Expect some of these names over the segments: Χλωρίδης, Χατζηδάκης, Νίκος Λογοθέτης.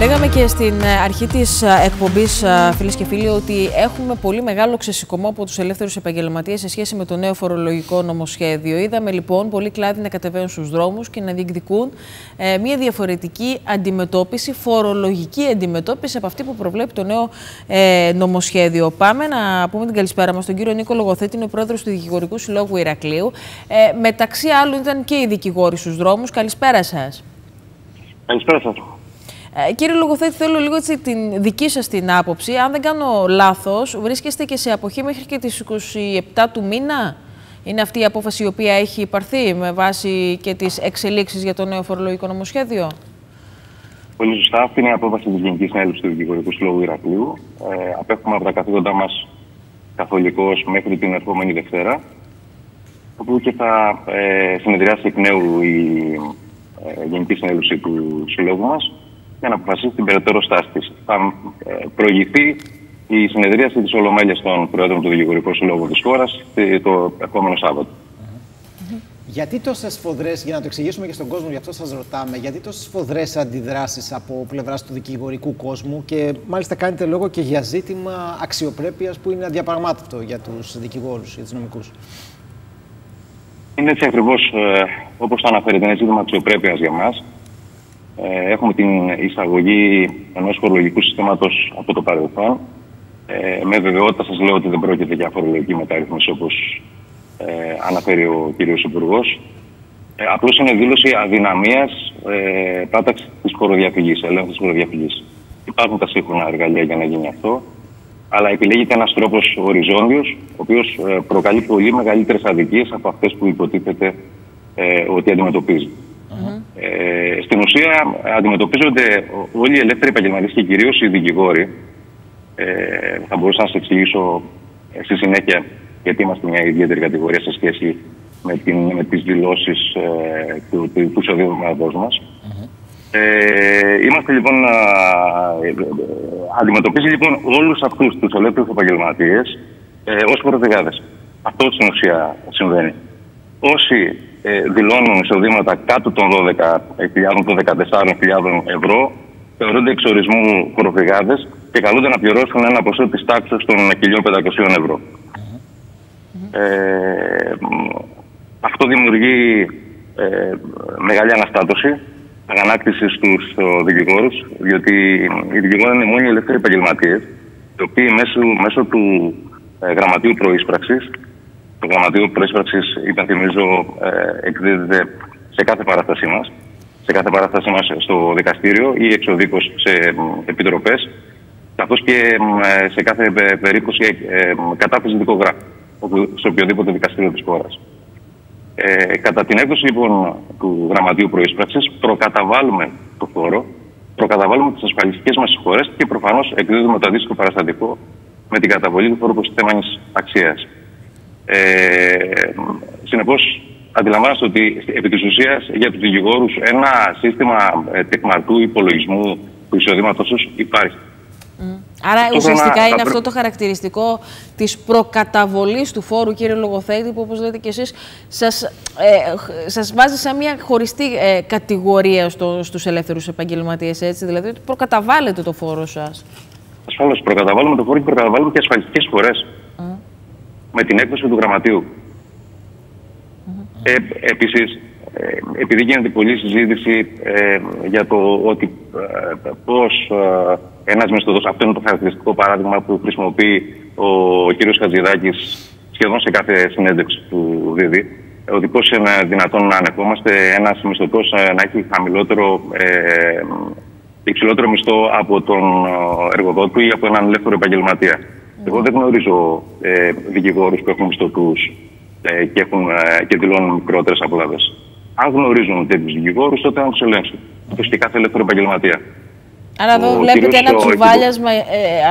Λέγαμε και στην αρχή της εκπομπής, φίλες και φίλοι, ότι έχουμε πολύ μεγάλο ξεσηκωμό από τους ελεύθερους επαγγελματίες σε σχέση με το νέο φορολογικό νομοσχέδιο. Είδαμε λοιπόν πολλοί κλάδοι να κατεβαίνουν στους δρόμους και να διεκδικούν μια διαφορετική αντιμετώπιση, φορολογική αντιμετώπιση από αυτή που προβλέπει το νέο νομοσχέδιο. Πάμε να πούμε την καλησπέρα μας στον κύριο Νίκο Λογοθέτη, είναι ο πρόεδρος του Δικηγορικού Συλλόγου Ηρακλείου. Μεταξύ άλλων ήταν και οι δικηγόροι στους δρόμους. Καλησπέρα σας. Καλησπέρα σας. Κύριε Λογοθέτη, θέλω λίγο έτσι την δική σας την άποψη. Αν δεν κάνω λάθος, βρίσκεστε και σε αποχή μέχρι και τις 27 του μήνα. Είναι αυτή η απόφαση η οποία έχει υπαρθεί με βάση και τις εξελίξεις για το νέο φορολογικό νομοσχέδιο. Πολύ σωστά. Αυτή είναι η απόφαση της Γενικής Συνέλευσης του Δικηγορικού Συλλόγου Ηρακλείου. Απέχουμε από τα καθήκοντά μας καθολικώς μέχρι την ερχόμενη Δευτέρα, όπου και θα συνεδριάσει εκ νέου η Γενική Συνέλευση του Συλλόγου μας για να αποφασίσει την περαιτέρω στάση της. Θα προηγηθεί η συνεδρίαση της Ολομέλειας των Προέδρων του Δικηγορικού Συλλόγου της χώρας το επόμενο Σάββατο. Γιατί τόσες σφοδρές, για να το εξηγήσουμε και στον κόσμο, γι' αυτό σας ρωτάμε, γιατί τόσες σφοδρές αντιδράσεις από πλευράς του δικηγορικού κόσμου και μάλιστα κάνετε λόγο και για ζήτημα αξιοπρέπειας που είναι αδιαπραγμάτευτο για τους δικηγόρους, για τους νομικούς? Είναι έτσι ακριβώς όπως το αναφέρετε, είναι ζήτημα αξιοπρέπειας για μας. Έχουμε την εισαγωγή ενός φορολογικού συστήματος από το παρελθόν. Με βεβαιότητα σας λέω ότι δεν πρόκειται για φορολογική μεταρρύθμιση όπως αναφέρει ο κ. Υπουργός. Απλώς είναι δήλωση αδυναμίας πράταξης της φοροδιαφυγής, ελέγχου της φοροδιαφυγής. Υπάρχουν τα σύγχρονα εργαλεία για να γίνει αυτό, αλλά επιλέγεται ένας τρόπος οριζόντιος, ο οποίος προκαλεί πολύ μεγαλύτερες αδικίες από αυτές που υποτίθεται ότι αντιμετωπίζει. Στην ουσία αντιμετωπίζονται όλοι οι ελεύθεροι επαγγελματίες και κυρίως οι δικηγόροι. Θα μπορούσα να σας εξηγήσω στη συνέχεια γιατί είμαστε μια ιδιαίτερη κατηγορία σε σχέση με τις δηλώσεις του εισοδήματός μας. Είμαστε λοιπόν, αντιμετωπίζει λοιπόν όλους αυτούς τους ελεύθερους επαγγελματίες ως φοροδηγάδες. Αυτό στην ουσία συμβαίνει. Όσοι δηλώνουν εισοδήματα κάτω των 12.000, των 14.000 ευρώ, θεωρούνται εξ ορισμού φοροδηγάδες και καλούνται να πληρώσουν ένα ποσό της τάξης των 1.500 ευρώ. Αυτό δημιουργεί μεγάλη αναστάτωση, αγανάκτηση στους δικηγόρους, διότι οι δικηγόροι είναι μόνοι ελεύθεροι επαγγελματίες, οι οποίοι μέσω του γραμματείου προείσπραξης, το γραμματείο προείσπραξης, υπενθυμίζω, εκδίδεται σε κάθε παράστασή μας, στο δικαστήριο ή εξωδίκως σε επιτροπές, καθώς και σε κάθε περίπτωση κατάθεση δικογράφου, σε οποιοδήποτε δικαστήριο της χώρας. Κατά την έκδοση λοιπόν του γραμματείου προείσπραξης προκαταβάλουμε το φόρο, προκαταβάλουμε τις ασφαλιστικές μας εισφορές και προφανώς εκδίδουμε το αντίστοιχο παραστατικό με την καταβολή του φόρου προστιθέμενης αξίας. Συνεπώς, αντιλαμβάνεστε ότι επί της ουσίας για τους δικηγόρους ένα σύστημα τεκμαρτού υπολογισμού του εισοδήματος τους υπάρχει. Άρα ουσιαστικά είναι αυτό το χαρακτηριστικό της προκαταβολής του φόρου, κύριε Λογοθέτη, που όπως λέτε και εσείς σας βάζει σαν μια χωριστή κατηγορία στους ελεύθερους επαγγελματίες, έτσι, δηλαδή ότι προκαταβάλλετε το φόρο σας. Ασφαλώς, προκαταβάλλουμε το φόρο και προκαταβάλλουμε και ασφαλιστικές φορές με την έκδοση του γραμματείου. Επίσης, επειδή γίνεται πολλή συζήτηση για το ότι πώς ένας μισθωτός, αυτό είναι το χαρακτηριστικό παράδειγμα που χρησιμοποιεί ο κύριος Χατζηδάκης σχεδόν σε κάθε συνέντευξη που δίδει, ότι πώς είναι δυνατόν να ανεχόμαστε ένας μισθωτός να έχει χαμηλότερο, υψηλότερο μισθό από τον εργοδότη του ή από έναν ελεύθερο επαγγελματία. Εγώ δεν γνωρίζω δικηγόρους που έχουν μισθωτούς και δηλώνουν μικρότερες απολαύες. Αν γνωρίζουν τέτοιους δικηγόρους, τότε να τους ελέγξουν. Όπως και κάθε ελεύθερο επαγγελματία. Άρα εδώ βλέπετε ένα τσουβάλιασμα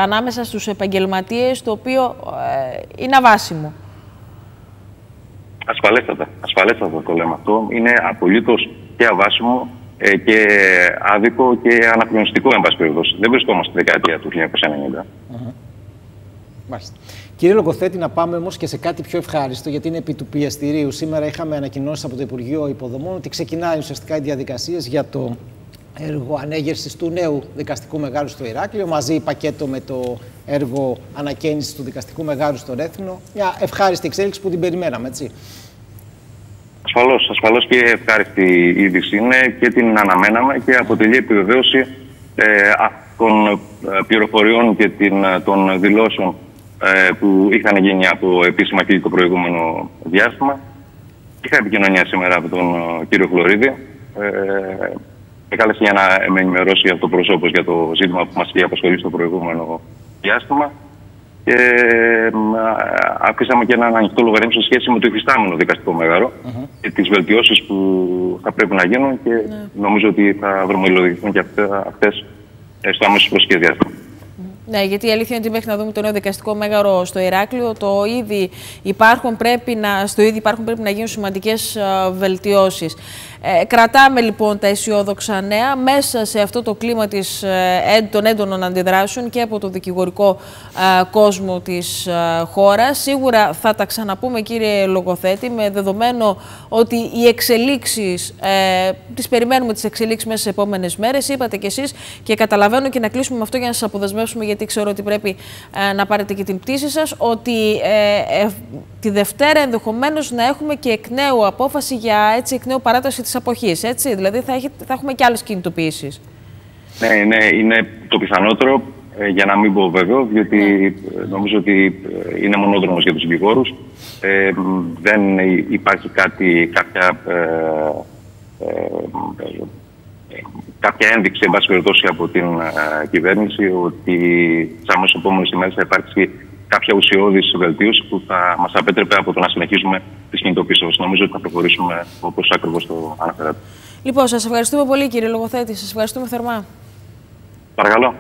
ανάμεσα στους επαγγελματίες, το οποίο είναι αβάσιμο. Ασφαλέστατα. Ασφαλέστατα το λέμε αυτό. Είναι απολύτως και αβάσιμο και άδικο και αναχρονιστικό, εν πάση περιπτώσει. Δεν βρισκόμαστε στη δεκαετία του 1990. Μάλιστα. Κύριε Λογοθέτη, να πάμε όμως και σε κάτι πιο ευχάριστο, γιατί είναι επί του πιεστηρίου. Σήμερα είχαμε ανακοινώσει από το Υπουργείο Υποδομών ότι ξεκινάει ουσιαστικά οι διαδικασίες για το έργο ανέγερσης του νέου δικαστικού μεγάλου στο Ηράκλειο, μαζί πακέτο με το έργο ανακαίνησης του δικαστικού μεγάλου στον Έθνο. Μια ευχάριστη εξέλιξη που την περιμέναμε, έτσι. Ασφαλώς, ασφαλώς και ευχάριστη είδηση είναι και την αναμέναμε και αποτελεί επιβεβαίωση των πληροφοριών και των δηλώσεων που είχαν γίνει από επίσημα και το προηγούμενο διάστημα. Είχα επικοινωνία σήμερα από τον κύριο Χλωρίδη. Με κάλεσε για να με ενημερώσει από το προσώπο για το ζήτημα που μας είχε απασχολήσει στο προηγούμενο διάστημα. Και αφήσαμε και έναν ανοιχτό λογαριασμό σε σχέση με το υφιστάμενο δικαστικό μεγάλο και τις βελτιώσεις που θα πρέπει να γίνουν. Και νομίζω ότι θα δρομολογηθούν και αυτές στο άμεσο προσεχές διάστημα. Ναι, γιατί η αλήθεια είναι ότι μέχρι να δούμε το νέο δικαστικό μέγαρο στο Ηράκλειο, στο ήδη υπάρχουν πρέπει να γίνουν σημαντικές βελτιώσεις. Κρατάμε λοιπόν τα αισιόδοξα νέα μέσα σε αυτό το κλίμα των έντονων αντιδράσεων και από το δικηγορικό κόσμο της χώρας. Σίγουρα θα τα ξαναπούμε, κύριε Λογοθέτη, με δεδομένο ότι οι εξελίξεις, τις περιμένουμε μέσα στις επόμενες μέρες. Είπατε κι εσείς και καταλαβαίνω, και να κλείσουμε με αυτό για να σας αποδεσμεύσουμε, γιατί ξέρω ότι πρέπει να πάρετε και την πτήση σας, ότι τη Δευτέρα ενδεχομένως να έχουμε και εκ νέου απόφαση για εκ νέου παράταση της αποχής, έτσι. Δηλαδή θα έχουμε και άλλες κινητοποιήσεις. Ναι, είναι το πιθανότερο, για να μην πω βέβαιο, διότι νομίζω ότι είναι μονόδρομος για τους δικηγόρους. Δεν υπάρχει κάποια ένδειξη, εν πάση περιπτώσει, από την κυβέρνηση ότι στις αμέσως επόμενες ημέρες θα υπάρξει κάποια ουσιώδης βελτίωση που θα μας απέτρεπε από το να συνεχίσουμε τις κινητοποίησεις. Νομίζω ότι θα προχωρήσουμε όπως ακριβώς το αναφέρατε. Λοιπόν, σας ευχαριστούμε πολύ, κύριε Λογοθέτη. Σας ευχαριστούμε θερμά. Παρακαλώ.